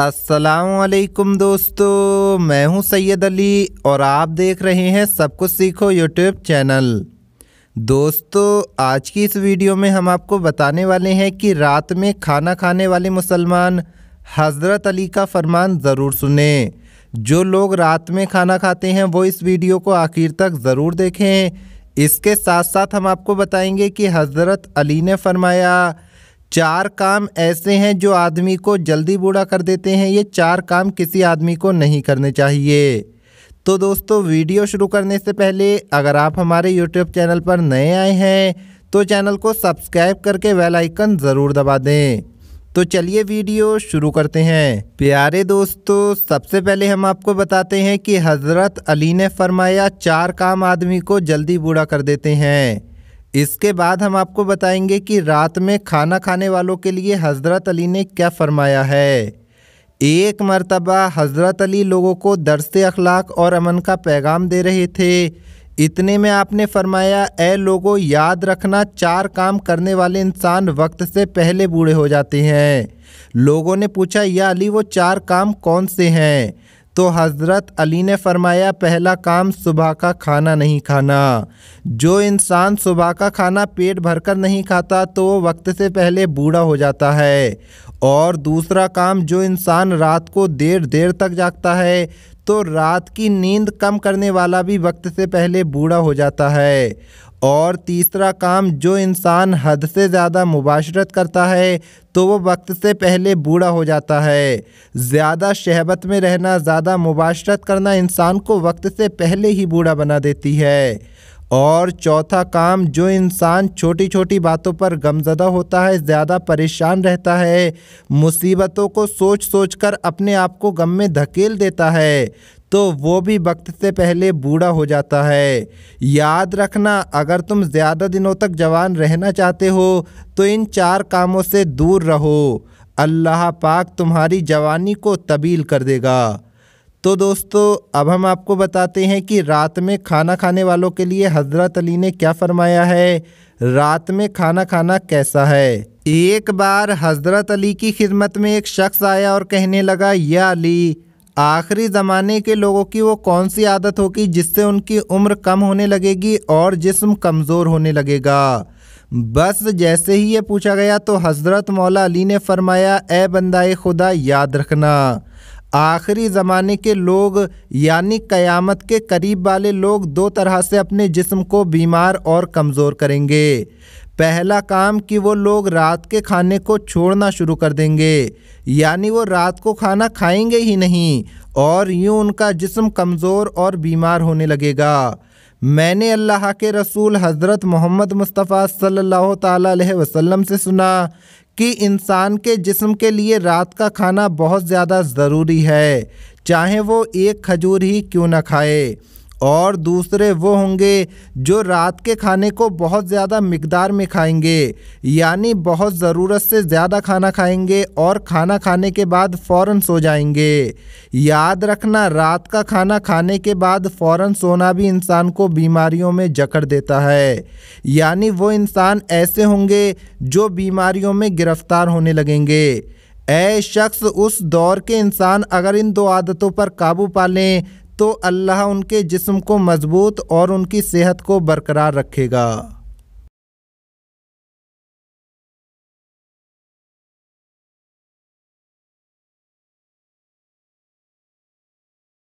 अस्सलामुअलैकुम दोस्तों, मैं हूं सैयद अली और आप देख रहे हैं सब कुछ सीखो यूट्यूब चैनल। दोस्तों, आज की इस वीडियो में हम आपको बताने वाले हैं कि रात में खाना खाने वाले मुसलमान हज़रत अली का फरमान ज़रूर सुने। जो लोग रात में खाना खाते हैं वो इस वीडियो को आखिर तक ज़रूर देखें। इसके साथ साथ हम आपको बताएंगे कि हज़रत अली ने फरमाया, चार काम ऐसे हैं जो आदमी को जल्दी बूढ़ा कर देते हैं। ये चार काम किसी आदमी को नहीं करने चाहिए। तो दोस्तों, वीडियो शुरू करने से पहले अगर आप हमारे YouTube चैनल पर नए आए हैं तो चैनल को सब्सक्राइब करके बेल आइकन ज़रूर दबा दें। तो चलिए वीडियो शुरू करते हैं। प्यारे दोस्तों, सबसे पहले हम आपको बताते हैं कि हज़रत अली ने फरमाया, चार काम आदमी को जल्दी बूढ़ा कर देते हैं। इसके बाद हम आपको बताएंगे कि रात में खाना खाने वालों के लिए हज़रत अली ने क्या फ़रमाया है। एक मर्तबा हज़रत अली लोगों को दर्से अखलाक और अमन का पैगाम दे रहे थे। इतने में आपने फरमाया, ए लोगों, याद रखना, चार काम करने वाले इंसान वक्त से पहले बूढ़े हो जाते हैं। लोगों ने पूछा, या अली, वो चार काम कौन से हैं? तो हज़रत अली ने फरमाया, पहला काम सुबह का खाना नहीं खाना। जो इंसान सुबह का खाना पेट भरकर नहीं खाता तो वो वक्त से पहले बूढ़ा हो जाता है। और दूसरा काम, जो इंसान रात को देर देर तक जागता है तो रात की नींद कम करने वाला भी वक्त से पहले बूढ़ा हो जाता है। और तीसरा काम, जो इंसान हद से ज़्यादा मुबाशरत करता है तो वो वक्त से पहले बूढ़ा हो जाता है। ज़्यादा शहबत में रहना, ज़्यादा मुबाशरत करना इंसान को वक्त से पहले ही बूढ़ा बना देती है। और चौथा काम, जो इंसान छोटी छोटी बातों पर गमज़दा होता है, ज़्यादा परेशान रहता है, मुसीबतों को सोच सोच कर अपने आप को गम में धकेल देता है तो वो भी वक्त से पहले बूढ़ा हो जाता है। याद रखना, अगर तुम ज़्यादा दिनों तक जवान रहना चाहते हो तो इन चार कामों से दूर रहो। अल्लाह पाक तुम्हारी जवानी को तबील कर देगा। तो दोस्तों, अब हम आपको बताते हैं कि रात में खाना खाने वालों के लिए हज़रत अली ने क्या फ़रमाया है, रात में खाना खाना कैसा है। एक बार हज़रत अली की खिदमत में एक शख्स आया और कहने लगा, या अली, आखिरी ज़माने के लोगों की वो कौन सी आदत होगी जिससे उनकी उम्र कम होने लगेगी और जिस्म कमज़ोर होने लगेगा। बस जैसे ही ये पूछा गया तो हज़रत मौला अली ने फरमाया, ए बंदाए खुदा, याद रखना, आखिरी ज़माने के लोग यानी क़यामत के करीब वाले लोग दो तरह से अपने जिस्म को बीमार और कमज़ोर करेंगे। पहला काम कि वो लोग रात के खाने को छोड़ना शुरू कर देंगे, यानी वो रात को खाना खाएंगे ही नहीं और यूँ उनका जिस्म कमज़ोर और बीमार होने लगेगा। मैंने अल्लाह के रसूल हज़रत मोहम्मद मुस्तफ़ा सल्लल्लाहु तआला अलैहि वसल्लम से सुना कि इंसान के जिस्म के लिए रात का खाना बहुत ज़्यादा ज़रूरी है, चाहे वो एक खजूर ही क्यों ना खाए। और दूसरे वो होंगे जो रात के खाने को बहुत ज़्यादा मिकदार में खाएंगे, यानी बहुत ज़रूरत से ज़्यादा खाना खाएंगे और खाना खाने के बाद फ़ौरन सो जाएंगे। याद रखना, रात का खाना खाने के बाद फ़ौरन सोना भी इंसान को बीमारियों में जकड़ देता है, यानी वो इंसान ऐसे होंगे जो बीमारियों में गिरफ़्तार होने लगेंगे। ऐ शख्स, उस दौर के इंसान अगर इन दो आदतों पर काबू पा लें तो अल्लाह उनके जिस्म को मजबूत और उनकी सेहत को बरकरार रखेगा।